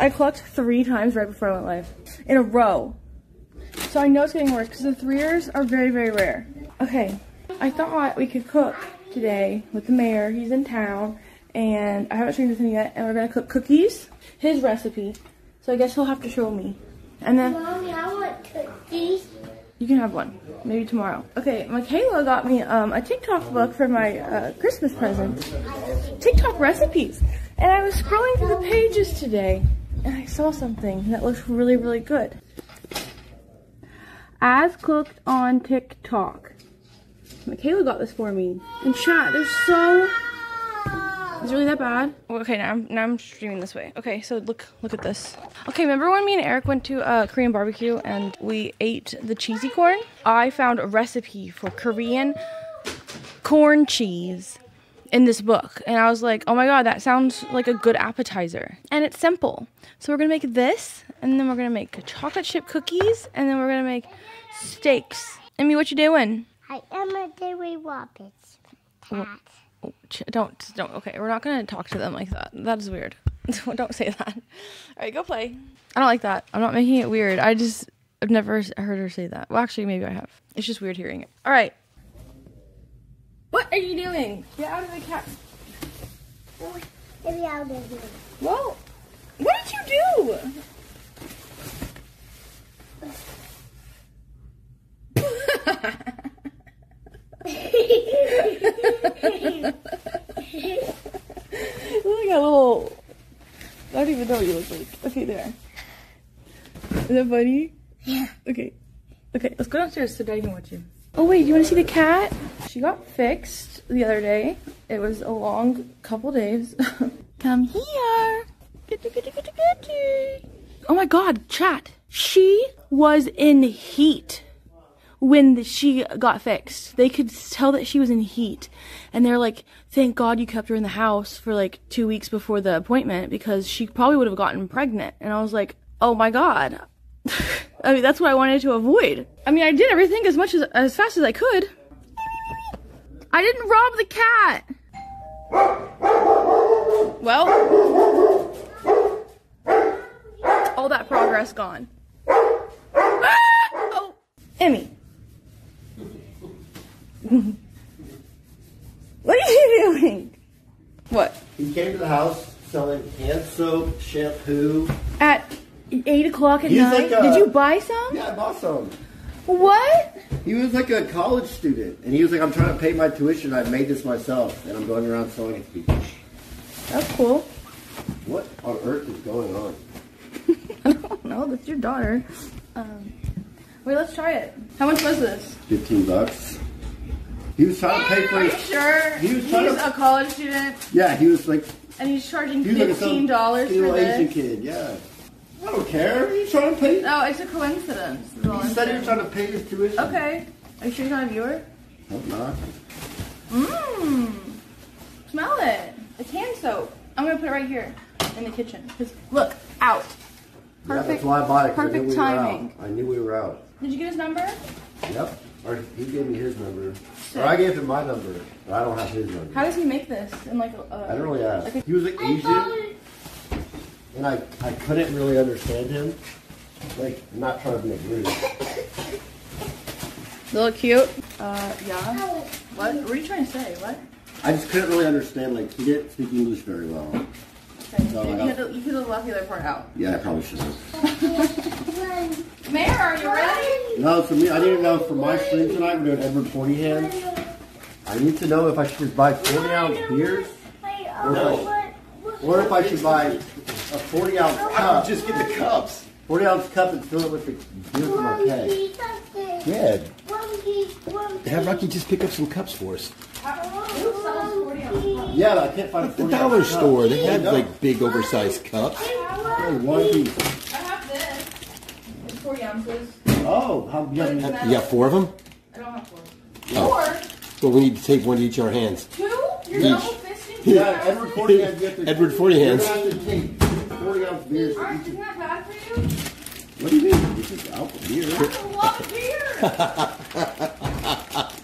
I clucked 3 times right before I went live in a row. So I know it's getting worse because the 3ers are very, very rare. Okay, I thought we could cook today with the mayor. He's in town and I haven't streamed with him yet, and we're gonna cook cookies, his recipe. So I guess he'll have to show me. And then Mommy, I want cookies. You can have one, maybe tomorrow. Okay, Michaela got me a TikTok book for my Christmas present. TikTok recipes. And I was scrolling through the pages today and I saw something that looks really, really good. As cooked on TikTok. Michaela got this for me. And chat, they're so... Is it really that bad? Okay, now I'm streaming this way. Okay, so look at this. Okay, remember when me and Eric went to Korean barbecue and we ate the cheesy corn? I found a recipe for Korean corn cheese in this book. And I was like, oh my god, that sounds like a good appetizer. And it's simple. So we're gonna make this, and then we're gonna make chocolate chip cookies, and then we're gonna make steaks. Emmy, what you doing? I am a dairy rabbit. Cat. Don't, okay, we're not gonna talk to them like that. That is weird. Don't say that. All right, go play. I don't like that. I'm not making it weird. I've never heard her say that. Well, actually, maybe I have. It's just weird hearing it. All right. What are you doing? Get out of the cat. Get out of here. Well, what did you do? I don't even know what you look like. Okay, there. Is that funny? Yeah. Okay. Okay, let's go downstairs so Daddy can watch you. Oh wait, do you want to see the cat? She got fixed the other day. It was a long couple days. Come here. Oh my god, chat. She was in heat when she got fixed. They could tell that she was in heat, and they're like, thank god you kept her in the house for like 2 weeks before the appointment, because she probably would have gotten pregnant. And I was like, oh my god. I mean, that's what I wanted to avoid. I mean, I did everything as fast as I could. I didn't rob the cat. Well, all that progress gone. Ah! Oh, Emmy. What are you doing? What? He came to the house selling hand soap, shampoo. At 8 o'clock at night? Did you buy some? Yeah, I bought some. What? He was like a college student, and he was like, I'm trying to pay my tuition. I made this myself, and I'm going around selling it to people. That's cool. What on earth is going on? I don't know. That's your daughter. Wait, let's try it. How much was this? 15 bucks. He was trying to pay for it. Sure. He's a college student. Yeah, he was like. And he's charging $15 for this. Asian kid, yeah. I don't care. He's trying to pay. No, it's a coincidence. He said he was trying to pay his tuition. Okay. Are you sure he's not a viewer? Hope not. Mmm. Smell it. It's hand soap. I'm gonna put it right here in the kitchen. Cause look, out. Perfect. Yeah, that's why I bought it. Perfect timing. I knew we were out. Did you get his number? Yep. Or he gave me his number. Or I gave him my number, but I don't have his number. How does he make this? And like, I don't really ask. He was like Asian, and I couldn't really understand him. Like, I'm not trying to make rude. Little cute. Yeah. What were you trying to say? What? I just couldn't really understand. Like, he didn't speak English very well. Okay. So you could have left the other part out. Yeah, I probably should have. Mayor, are you ready? No, for me, I need to know for my stream tonight. We're doing Edward 40 Hands. I need to know if I should just buy 40-ounce beers, or if I should buy a 40-ounce cup. Just get the cups. 40-ounce cup and fill it with the beer from our keg. Dad, have Rocky just pick up some cups for us. Yeah, but I can't find the dollar store. They had like big, oversized cups. Hey, one piece. 40 ounces. Oh, how yummy. You got 4 of them? I don't have 4. Oh. 4? Well, we need to take 1 to each our hands. 2? You're double fisting? Yeah, Edward 40 Hands. Edward 40 Hands. You're going to have to take 40-ounce beers. Aren't you that bad for you? What do you mean? This is alcohol beer. That's a lot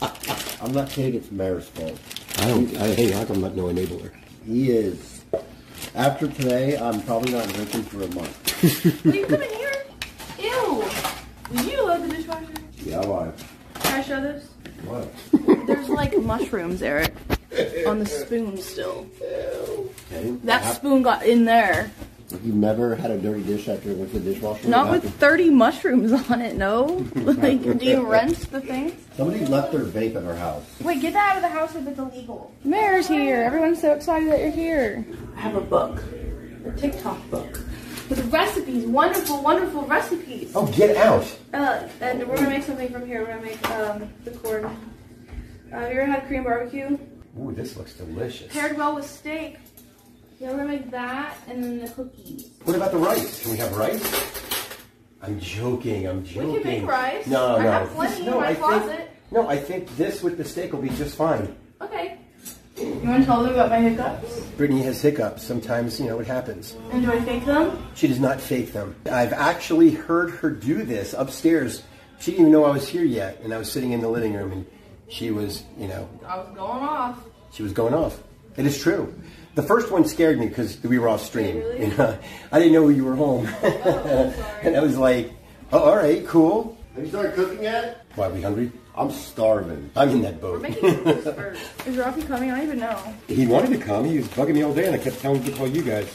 of beer. I'm not saying it's Maris' fault. Hey, how come I'm not no enabler? He is. After today, I'm probably not drinking for a month. Will you come in here? Ew. You load the dishwasher. Yeah, why? Can I show this? What? There's like mushrooms, Eric, on the spoon still. Okay. That spoon got in there. You've never had a dirty dish after it went to the dishwasher? Not with 30 mushrooms on it, no. Like, do you rinse the things? Somebody left their vape at our house. Wait, get that out of the house if it's illegal. Mayor's here. Everyone's so excited that you're here. I have a book. A TikTok book. With recipes. Wonderful, wonderful recipes. Oh, get out. And we're going to make something from here. We're going to make the corn. Have you ever had Korean barbecue? Ooh, this looks delicious. Paired well with steak. Yeah, we're gonna make that and then the cookies. What about the rice? Can we have rice? I'm joking, I'm joking. We can make rice. No, no. I have plenty in my closet. No, I think this with the steak will be just fine. Okay. You want to tell them about my hiccups? Brittany has hiccups. Sometimes, you know, it happens. And do I fake them? She does not fake them. I've actually heard her do this upstairs. She didn't even know I was here yet, and I was sitting in the living room, and she was, you know. I was going off. She was going off. It is true. The first one scared me because we were off stream. Really? And, I didn't know you were home. Oh, and I was like, oh, all right, cool. Have you started cooking yet? Why, are we hungry? I'm starving. I'm in that boat. We're making first. Is Rafi coming? I don't even know. He wanted to come. He was bugging me all day, and I kept telling him to call you guys.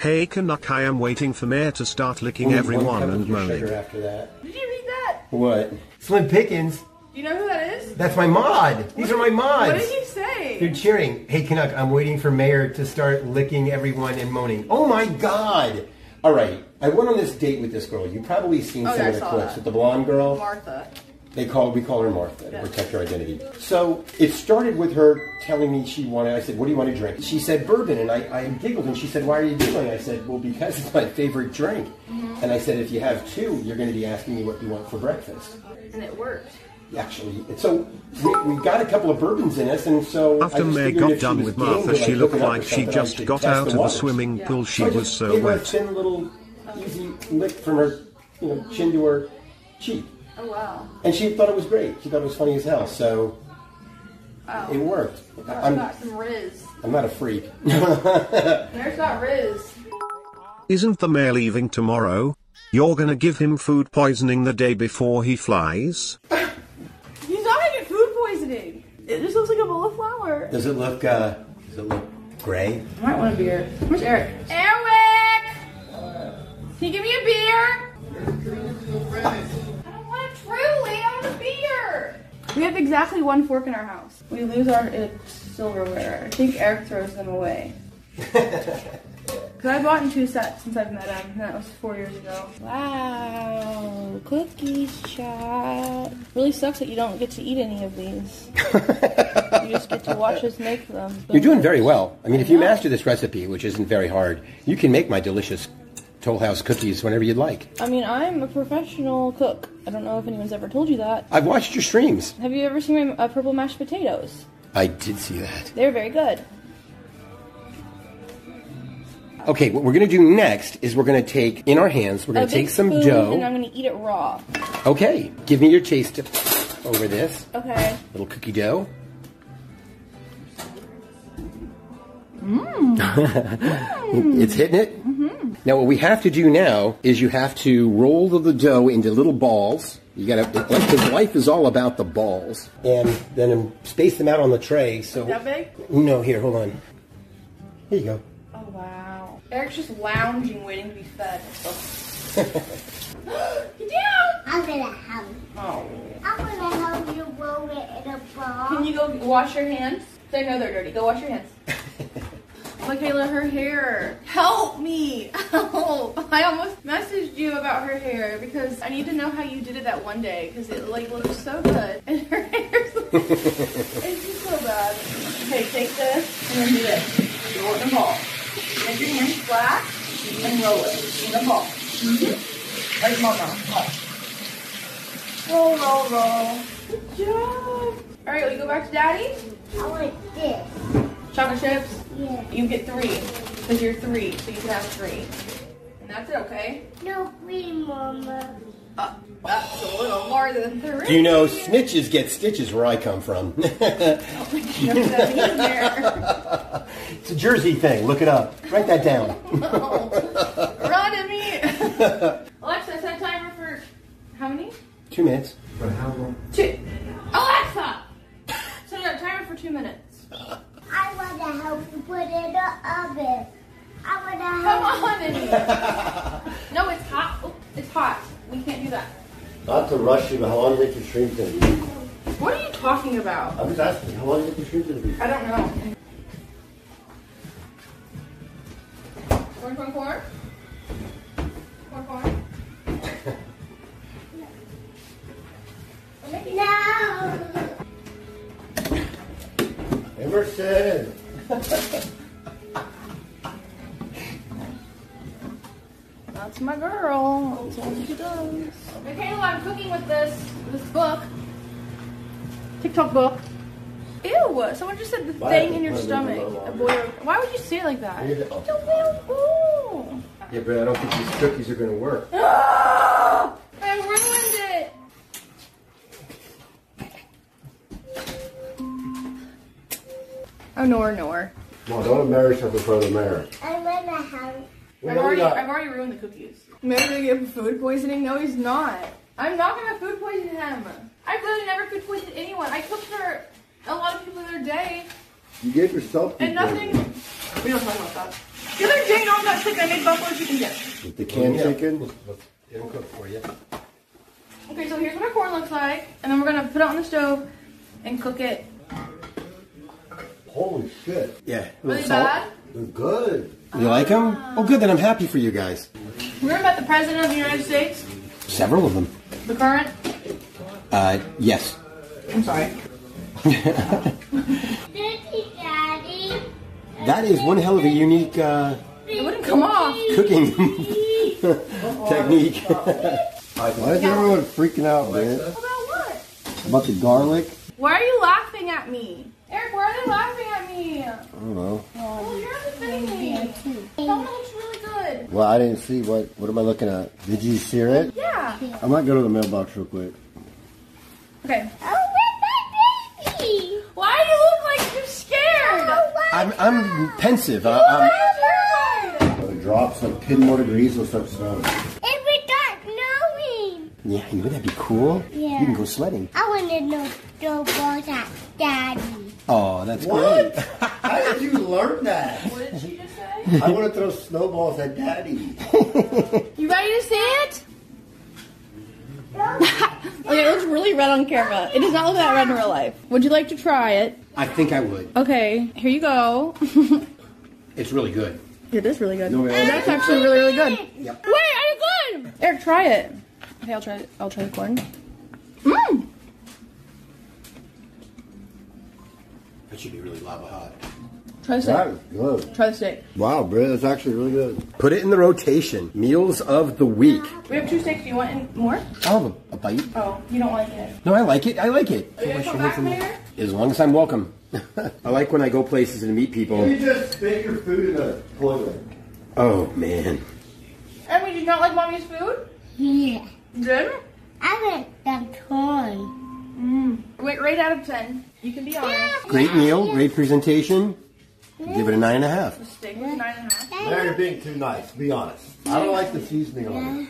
Hey, Canuck, I am waiting for Mayor to start licking everyone and moaning. After that. Did you read that? What? Slim Pickens. You know who that is? That's my mod. These are my mods. What did you say? They're cheering. Hey, Canuck, I'm waiting for Mayor to start licking everyone and moaning. Oh, my God. All right. I went on this date with this girl. You've probably seen some of the clips with the blonde girl. Martha. We call her Martha to protect her identity. So it started with her telling me she wanted, I said, what do you want to drink? She said bourbon, and I giggled, and she said, why are you giggling? I said, well, because it's my favorite drink. Mm-hmm. And I said, if you have two, you're going to be asking me what you want for breakfast. And it worked. Actually, so we got a couple of bourbons in us, and so after May got done with Martha, she looked like she just got out of the swimming pool. She was so wet. A thin little easy lick from her, you know, chin to her cheek. Oh wow! And she thought it was great. She thought it was funny as hell. So it worked. I got some Riz. I'm not a freak. There's not Riz. Isn't the Mayor leaving tomorrow? You're gonna give him food poisoning the day before he flies. It just looks like a bowl of flour. Does it look gray? I might want a beer. Where's Eric? Eric! Can you give me a beer? I don't want it truly, I want a beer! We have exactly one fork in our house. We lose our silverware. I think Eric throws them away. Because I bought in 2 sets since I've met him, and that was 4 years ago. Wow, cookies, shot. Really sucks that you don't get to eat any of these. You just get to watch us make them. You're doing very well. I mean, if you master this recipe, which isn't very hard, you can make my delicious Toll House cookies whenever you'd like. I mean, I'm a professional cook. I don't know if anyone's ever told you that. I've watched your streams. Have you ever seen my purple mashed potatoes? I did see that. They're very good. Okay, what we're going to do next is we're going to take, in our hands, we're going to take some dough. And I'm going to eat it raw. Okay, give me your taste over this. Okay. Little cookie dough. Mmm. Mm. It's hitting it. Mm-hmm. Now, what we have to do now is you have to roll the dough into little balls. You got to, because life is all about the balls. And then space them out on the tray. So. That big? No, here, hold on. Here you go. Oh, wow. Eric's just lounging, waiting to be fed. Get down! I'm gonna help you. Oh. I'm gonna help you roll it in a ball. Can you go wash your hands? They know they're dirty. Go wash your hands. Look, Kayla, her hair. Help me! Help! I almost messaged you about her hair because I need to know how you did it that one day because it like looks so good and her hair's like, it's just so bad. Okay, take this and then do this. Roll it in a ball. Make your hands flat and roll it in a ball. Mm-hmm. Like mama. Roll, roll, roll. Good job. All right, will you go back to Daddy? I want this. Chocolate chips? Yeah. You get 3 because you're 3, so you can have 3. And that's it, okay? No, 3, Mama. That's a little more than three. Do you know snitches get stitches where I come from? I don't think you know what that means there. It's a Jersey thing. Look it up. Write that down. Run me. Alexa, set a timer for how many? 2 minutes. For how long? Two. Alexa, set a timer for 2 minutes. I want to help you put it in the oven. I want to help. Come on, in. No, it's hot. Oh, it's hot. We can't do that. Not to rush you, but how long do you think your stream's going to be? What are you talking about? I'm just asking, how long do you think your stream's going to be? I don't know. 1.4? 4.4? No! Emerson! That's my girl. That's what she does. Okay, well, I'm cooking with this book. TikTok book. Ew, someone just said the thing in your stomach. Why would you say it like that? Oh. Yeah, but I don't think these cookies are going to work. I ruined it. Oh, no. Well, don't marry something for the marriage. I want to have it. I've already ruined the cookies. Mary's gonna get food poisoning? No, he's not. I'm not gonna food poison him. I've literally never food poisoned anyone. I cooked for a lot of people the other day. You gave yourself food poisoning. We don't talk about that. The other day, I got sick. I made buffalo chicken dip. The canned chicken? They don't cook for you. Okay, so here's what our corn looks like, and then we're gonna put it on the stove and cook it. Holy shit. Yeah. Really bad? They're good. You like them? Oh, good, then I'm happy for you guys. We're about the President of the United States. Several of them. The current? Yes. I'm sorry. Daddy. That is one hell of a unique, it wouldn't come off. Cooking technique. Why is everyone freaking out, man? About what? About the garlic. Why are you laughing at me? Eric, why are they laughing at me? I don't know. Well, you're offending me. That one looks really good. Well, I didn't see. What am I looking at? Did you sear it? Yeah. I might go to the mailbox real quick. Okay. Oh, where's my baby? Why do you look like you're scared? Oh, I'm pensive. I'm drops like 10 more degrees will start snowing. If we got snowing. Yeah, you know that'd be cool? Yeah. You can go sledding. I want to know the balls at Daddy. Oh, that's what? Great. How did you learn that? What did she just say? I want to throw snowballs at Daddy. You ready to see it? Okay, it looks really red on camera. It does not look that red in real life. Would you like to try it? I think I would. Okay, here you go. It's really good. It is really good. No, that's actually really, really good. Yep. Wait, are you good? Eric, try it. Okay, I'll try it. I'll try the corn. Mmm! That should be really lava hot. Try the steak. That is good. Try the steak. Wow, Britt, that's actually really good. Put it in the rotation. Meals of the week. We have 2 steaks. Do you want any more? I'll have a bite. Oh, you don't like it? No, I like it. I like it. Are you gonna come back later? As long as I'm welcome. I like when I go places and meet people. You just spit your food in the toilet. Oh, man. Emily, did you not like Mommy's food? Yeah. Did? I like them corn. Mmm. Wait, rate out of 10. You can be honest. Great meal, great presentation. Give it a 9.5. The steak was 9.5. They're being too nice, be honest. I don't like the seasoning on it.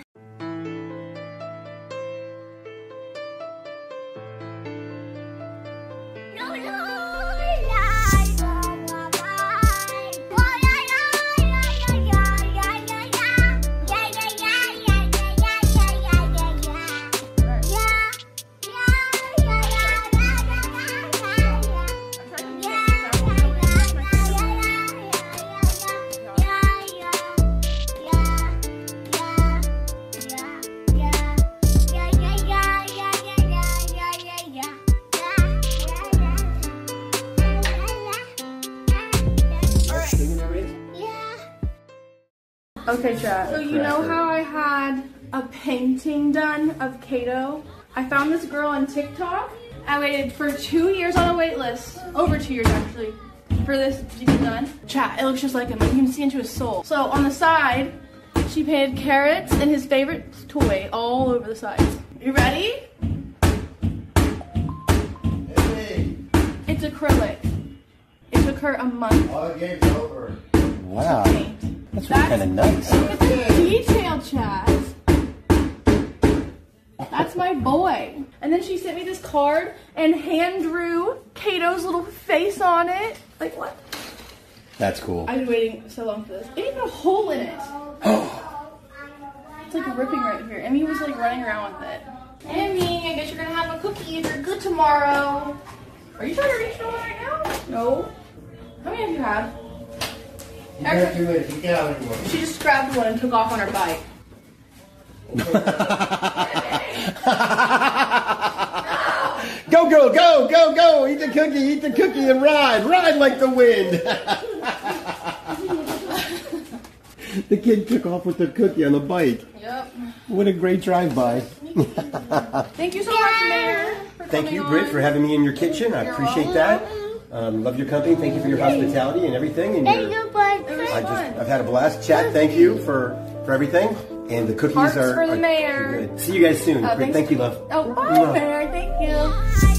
Okay, chat. So you know how I had a painting done of Kato? I found this girl on TikTok. I waited for 2 years on a wait list. Over 2 years, actually, for this to be done. Chat, it looks just like him. You can see into his soul. So on the side, She painted carrots and his favorite toy all over the sides. You ready? Hey. It's acrylic. It took her a month. Oh, the game's over. Wow. That's really kind of nice. It's a detail chat. That's my boy. And then she sent me this card and hand drew Kato's little face on it. Like, what? That's cool. I've been waiting so long for this. It had a hole in it. It's like ripping right here. Emmy was like running around with it. Emmy, I guess you're gonna have a cookie if you're good tomorrow. Are you trying to reach no one right now? No. How many have you had? You can't do it. You can't have any more. She just grabbed one and took off on her bike. Go, girl, go, go, go! Eat the cookie and ride like the wind! The kid took off with the cookie on the bike. Yep. What a great drive-by. Thank you so much, Mayor. Thank you, Britt, for having me in your kitchen. I appreciate that. Love your company. Thank you for your hospitality and everything. And I've had a blast. Chat, thank you for everything. And the cookies are good. See you guys soon. Thank you, love. Oh, bye, Mayor. Thank you.